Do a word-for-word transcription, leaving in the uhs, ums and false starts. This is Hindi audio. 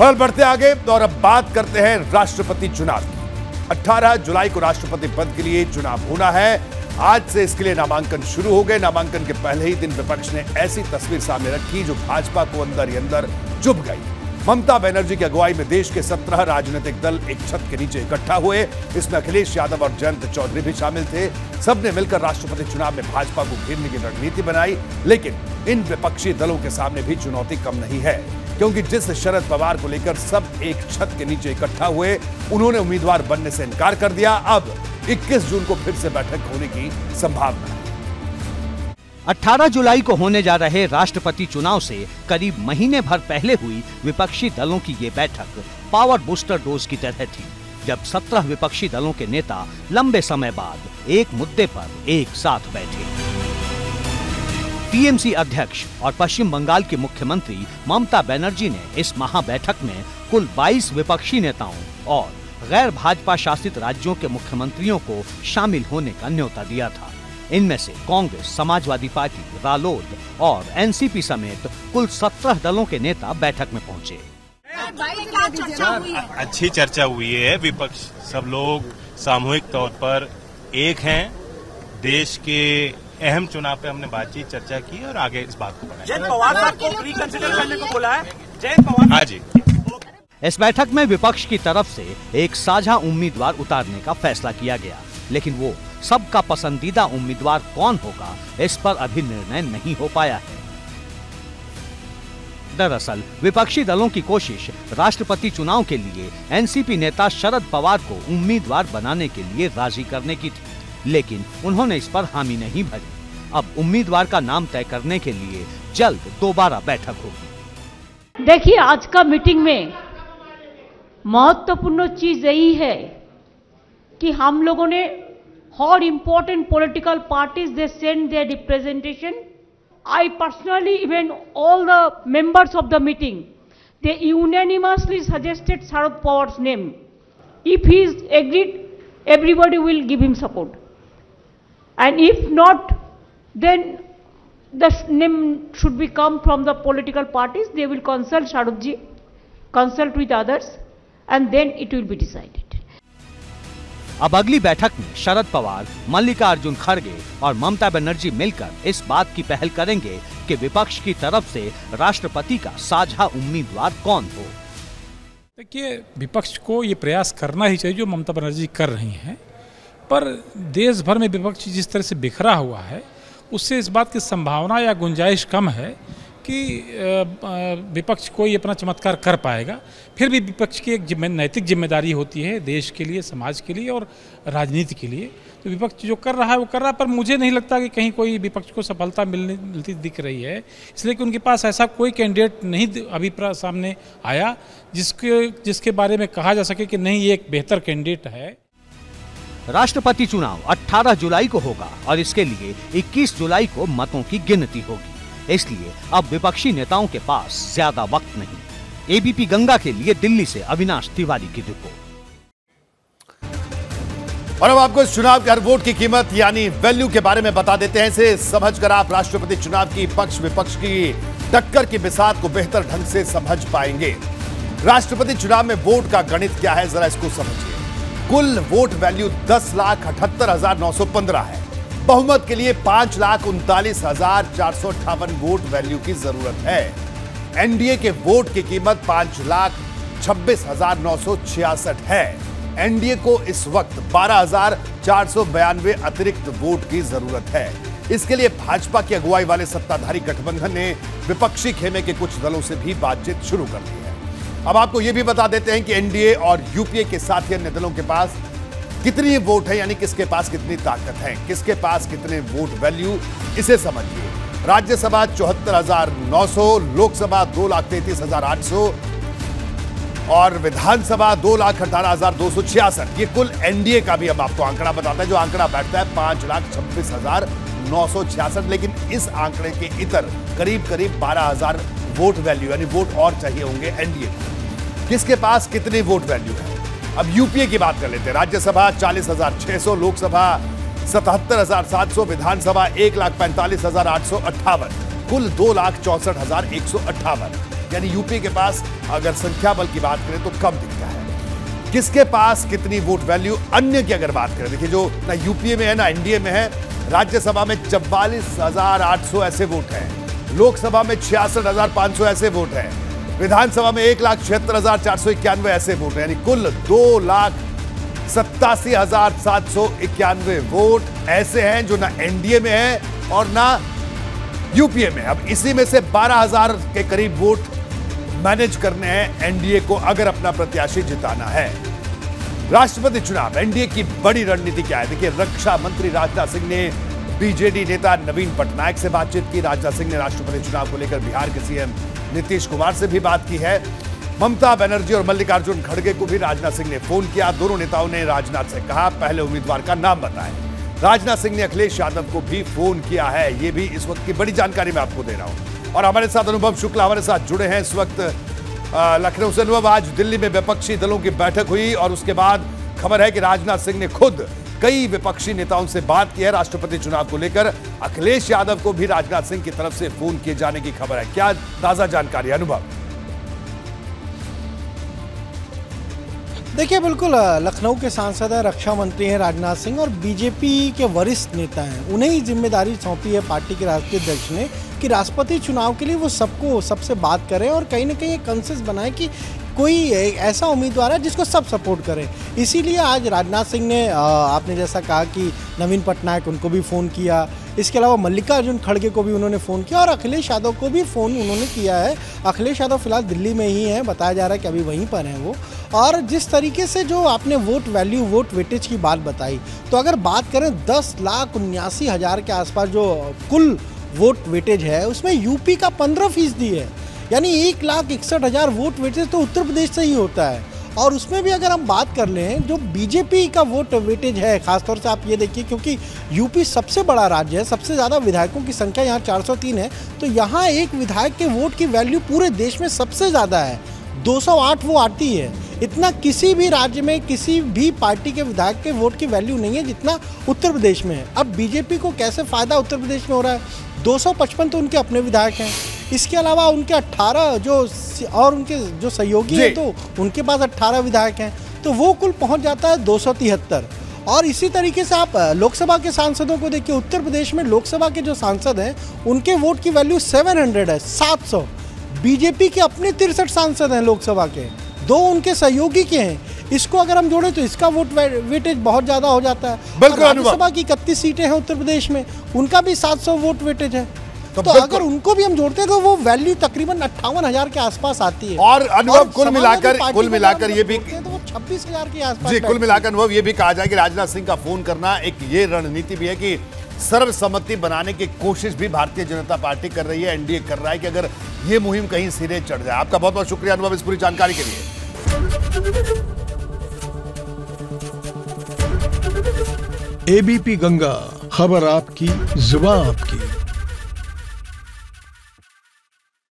खबर बढ़ते आगे और अब बात करते हैं राष्ट्रपति चुनाव की। अठारह जुलाई को राष्ट्रपति पद के लिए चुनाव होना है। आज से इसके लिए नामांकन शुरू हो गए। नामांकन के पहले ही दिन विपक्ष ने ऐसी तस्वीर सामने रखी जो भाजपा को अंदर ही अंदर चुभ गई। ममता बनर्जी की अगुवाई में देश के सत्रह राजनीतिक दल एक छत के नीचे इकट्ठा हुए। इसमें अखिलेश यादव और जयंत चौधरी भी शामिल थे। सबने मिलकर राष्ट्रपति चुनाव में भाजपा को घेरने की रणनीति बनाई। लेकिन इन विपक्षी दलों के सामने भी चुनौती कम नहीं है, क्योंकि जिस शरद पवार को लेकर सब एक छत के नीचे इकट्ठा हुए, उन्होंने उम्मीदवार बनने से इनकार कर दिया। अब इक्कीस जून को फिर से बैठक होने की संभावना है। अठारह जुलाई को होने जा रहे राष्ट्रपति चुनाव से करीब महीने भर पहले हुई विपक्षी दलों की ये बैठक पावर बूस्टर डोज की तरह थी, जब सत्रह विपक्षी दलों के नेता लंबे समय बाद एक मुद्दे पर एक साथ बैठे। टीएमसी अध्यक्ष और पश्चिम बंगाल की मुख्यमंत्री ममता बनर्जी ने इस महाबैठक में कुल बाईस विपक्षी नेताओं और गैर भाजपा शासित राज्यों के मुख्यमंत्रियों को शामिल होने का न्योता दिया था। इनमें से कांग्रेस, समाजवादी पार्टी, रालोद और एनसीपी समेत कुल सत्रह दलों के नेता बैठक में पहुंचे। अच्छी चर्चा हुई है। विपक्ष सब लोग सामूहिक तौर पर एक हैं। देश के अहम चुनाव पे हमने बातचीत चर्चा की और आगे इस बात को बढ़ाया। हाँ जी, इस बैठक में विपक्ष की तरफ से एक साझा उम्मीदवार उतारने का फैसला किया गया, लेकिन वो सबका पसंदीदा उम्मीदवार कौन होगा इस पर अभी निर्णय नहीं हो पाया है। दरअसल विपक्षी दलों की कोशिश राष्ट्रपति चुनाव के लिए एनसीपी नेता शरद पवार को उम्मीदवार बनाने के लिए राजी करने की थी, लेकिन उन्होंने इस पर हामी नहीं भरी। अब उम्मीदवार का नाम तय करने के लिए जल्द दोबारा बैठक होगी। देखिए, आज का मीटिंग में महत्वपूर्ण चीज यही है कि हम लोगों ने all important political parties, they send their representation. I personally, even all the members of the meeting, they unanimously suggested Sharad Pawar's name. If he is agreed, everybody will give him support. And if not, then the name should be come from the political parties. They will consult Sharadji, consult with others, and then it will be decided. अब अगली बैठक में शरद पवार, मल्लिकार्जुन खड़गे और ममता बनर्जी मिलकर इस बात की पहल करेंगे कि विपक्ष की तरफ से राष्ट्रपति का साझा उम्मीदवार कौन हो। देखिए, विपक्ष को ये प्रयास करना ही चाहिए जो ममता बनर्जी कर रही हैं, पर देश भर में विपक्ष जिस तरह से बिखरा हुआ है उससे इस बात की संभावना या गुंजाइश कम है कि विपक्ष कोई अपना चमत्कार कर पाएगा। फिर भी विपक्ष की एक नैतिक जिम्मेदारी होती है देश के लिए, समाज के लिए और राजनीति के लिए। तो विपक्ष जो कर रहा है वो कर रहा है, पर मुझे नहीं लगता कि कहीं कोई विपक्ष को सफलता मिलने मिलती दिख रही है, इसलिए कि उनके पास ऐसा कोई कैंडिडेट नहीं अभी सामने आया जिसके जिसके बारे में कहा जा सके कि नहीं ये एक बेहतर कैंडिडेट है। राष्ट्रपति चुनाव अठारह जुलाई को होगा और इसके लिए इक्कीस जुलाई को मतों की गिनती होगी, इसलिए अब विपक्षी नेताओं के पास ज्यादा वक्त नहीं। एबीपी गंगा के लिए दिल्ली से अविनाश तिवारी की रिपोर्ट। और अब आपको इस चुनाव के हर वोट की कीमत यानी वैल्यू के बारे में बता देते हैं। इसे समझकर आप राष्ट्रपति चुनाव की पक्ष विपक्ष की टक्कर की बिसात को बेहतर ढंग से समझ पाएंगे। राष्ट्रपति चुनाव में वोट का गणित क्या है, जरा इसको समझिए। कुल वोट वैल्यू दस लाख अठहत्तर हजार नौ सौ पंद्रह है। बहुमत के लिए पांच लाख उनतालीस हजार चार सौ अट्ठावन वोट वैल्यू की जरूरत है। एनडीए के वोट की कीमत पांच लाख छब्बीस हजार नौ सौ छियासठ है। एनडीए को इस वक्त बारह हजार चार सौ बयानवे अतिरिक्त वोट की जरूरत है। इसके लिए भाजपा की अगुवाई वाले सत्ताधारी गठबंधन ने विपक्षी खेमे के कुछ दलों से भी बातचीत शुरू कर दी है। अब आपको यह भी बता देते हैं कि एनडीए और यूपीए के साथ ही अन्य दलों के पास कितनी वोट है, यानी किसके पास कितनी ताकत है, किसके पास कितने वोट वैल्यू, इसे समझिए। राज्यसभा चौहत्तर हजार नौ सौ, लोकसभा दो लाख तैतीस हजार आठ सौ और विधानसभा दो लाख अठारह हजार दो सौ छियासठ। ये कुल एनडीए का भी अब आपको आंकड़ा बताता है, जो आंकड़ा बैठता है पांच लाख छब्बीस हजार नौ सौ छियासठ। लेकिन इस आंकड़े के इतर करीब करीब बारह हजार वोट वैल्यू यानी वोट और चाहिए होंगे एनडीए को। किसके पास कितने वोट वैल्यू है। अब यूपीए की बात कर लेते हैं। राज्यसभा चालीस हजार छह सौ, लोकसभा सतहत्तर हजार सात सौ, विधानसभा एक लाख पैंतालीस हजार आठ सौ अट्ठावन, कुल दो लाख चौसठ हजार एक सौ अट्ठावन। यानी यूपी के पास अगर संख्या बल की बात करें तो कम दिखता है। किसके पास कितनी वोट वैल्यू अन्य की अगर बात करें, देखिए जो ना यूपीए में है ना एनडीए में है, राज्यसभा में चौवालीस हजार आठ सौ ऐसे वोट हैं, लोकसभा में छियासठ हजार पांच सौ ऐसे वोट हैं, विधानसभा में एक लाख छिहत्तर हजार चार सौ इक्यानवे ऐसे वोट हैं, यानी कुल दो लाख सत्तासी हजार सात सौ इक्यानवे वोट ऐसे हैं जो ना एनडीए में है और ना यूपीए में। अब इसी में से बारह हजार के करीब वोट मैनेज करने हैं एनडीए को अगर अपना प्रत्याशी जिताना है। राष्ट्रपति चुनाव, एनडीए की बड़ी रणनीति क्या है? देखिए, रक्षा मंत्री राजनाथ सिंह ने बीजेडी नेता नवीन पटनायक से बातचीत की। राजनाथ सिंह ने राष्ट्रपति चुनाव को लेकर बिहार के सीएम नीतीश कुमार से भी बात की है। ममता बनर्जी और मल्लिकार्जुन खड़गे को भी राजनाथ सिंह ने फोन किया। दोनों नेताओं ने राजनाथ से कहा पहले उम्मीदवार का नाम बताएं। राजनाथ सिंह ने अखिलेश यादव को भी फोन किया है। ये भी इस वक्त की बड़ी जानकारी मैं आपको दे रहा हूं। और हमारे साथ अनुभव शुक्ला हमारे साथ जुड़े हैं इस वक्त लखनऊ से। अनुभव, आज दिल्ली में विपक्षी दलों की बैठक हुई और उसके बाद खबर है कि राजनाथ सिंह ने खुद कई विपक्षी नेताओं से बात की है राष्ट्रपति चुनाव को लेकर। अखिलेश यादव को भी राजनाथ सिंह की तरफ से फोन किए जाने की खबर है। क्या ताजा जानकारी अनुभव? देखिए, बिल्कुल लखनऊ के सांसद है, रक्षा मंत्री हैं राजनाथ सिंह और बीजेपी के वरिष्ठ नेता हैं। उन्हें ही जिम्मेदारी सौंपी है पार्टी के राष्ट्रीय अध्यक्ष ने कि राष्ट्रपति चुनाव के लिए वो सबको सबसे बात करें और कहीं ना कहीं एक कंसेंसस बनाए कि कोई ऐसा उम्मीदवार है जिसको सब सपोर्ट करें। इसीलिए आज राजनाथ सिंह ने आपने जैसा कहा कि नवीन पटनायक, उनको भी फ़ोन किया, इसके अलावा मल्लिकार्जुन खड़गे को भी उन्होंने फ़ोन किया और अखिलेश यादव को भी फ़ोन उन्होंने किया है। अखिलेश यादव फिलहाल दिल्ली में ही हैं, बताया जा रहा है कि अभी वहीं पर हैं वो। और जिस तरीके से जो आपने वोट वैल्यू वोट वेटेज की बात बताई, तो अगर बात करें दस लाख उन्यासी हज़ार के आसपास जो कुल वोट वेटेज है उसमें यूपी का पंद्रह फीसदी है, यानी एक लाख इकसठ हज़ार वोट वेटेज तो उत्तर प्रदेश से ही होता है। और उसमें भी अगर हम बात कर लें जो बीजेपी का वोट वेटेज है, खासतौर से आप ये देखिए क्योंकि यूपी सबसे बड़ा राज्य है, सबसे ज़्यादा विधायकों की संख्या यहाँ चार सौ तीन है, तो यहाँ एक विधायक के वोट की वैल्यू पूरे देश में सबसे ज़्यादा है, दो सौ आठ वो आती है। इतना किसी भी राज्य में किसी भी पार्टी के विधायक के वोट की वैल्यू नहीं है जितना उत्तर प्रदेश में है। अब बीजेपी को कैसे फ़ायदा उत्तर प्रदेश में हो रहा है? दो सौ पचपन तो उनके अपने विधायक हैं, इसके अलावा उनके अट्ठारह जो और उनके जो सहयोगी हैं तो उनके पास अट्ठारह विधायक हैं, तो वो कुल पहुंच जाता है दो सौ तिहत्तर। और इसी तरीके से आप लोकसभा के सांसदों को देखिए, उत्तर प्रदेश में लोकसभा के जो सांसद हैं उनके वोट की वैल्यू सात सौ है, सात सौ। बीजेपी के अपने तिरसठ सांसद हैं लोकसभा के, दो उनके सहयोगी के हैं। इसको अगर हम जोड़ें तो इसका वोट वेटेज बहुत ज़्यादा हो जाता है। राज्यसभा की इकतीस सीटें हैं उत्तर प्रदेश में, उनका भी सात सौ वोट वेटेज है, तो, तो अगर उनको भी हम जोड़ते हैं तो वो वैल्यू तकरीबन अट्ठावन हजार के आसपास आती है। और अनुभव कुल मिलाकर कुल मिलाकर ये भी तो छब्बीस हजार के आसपास जी कुल मिलाकर अनुभव ये भी कहा जाए कि राजनाथ सिंह का फोन करना एक ये रणनीति भी है कि सर्वसम्मति बनाने की कोशिश भी भारतीय जनता पार्टी कर रही है, एनडीए कर रहा है कि अगर ये मुहिम कहीं सिरे चढ़ जाए। आपका बहुत बहुत शुक्रिया अनुभव इस पूरी जानकारी के लिए। एबीपी गंगा, खबर आपकी, जुबान आपकी।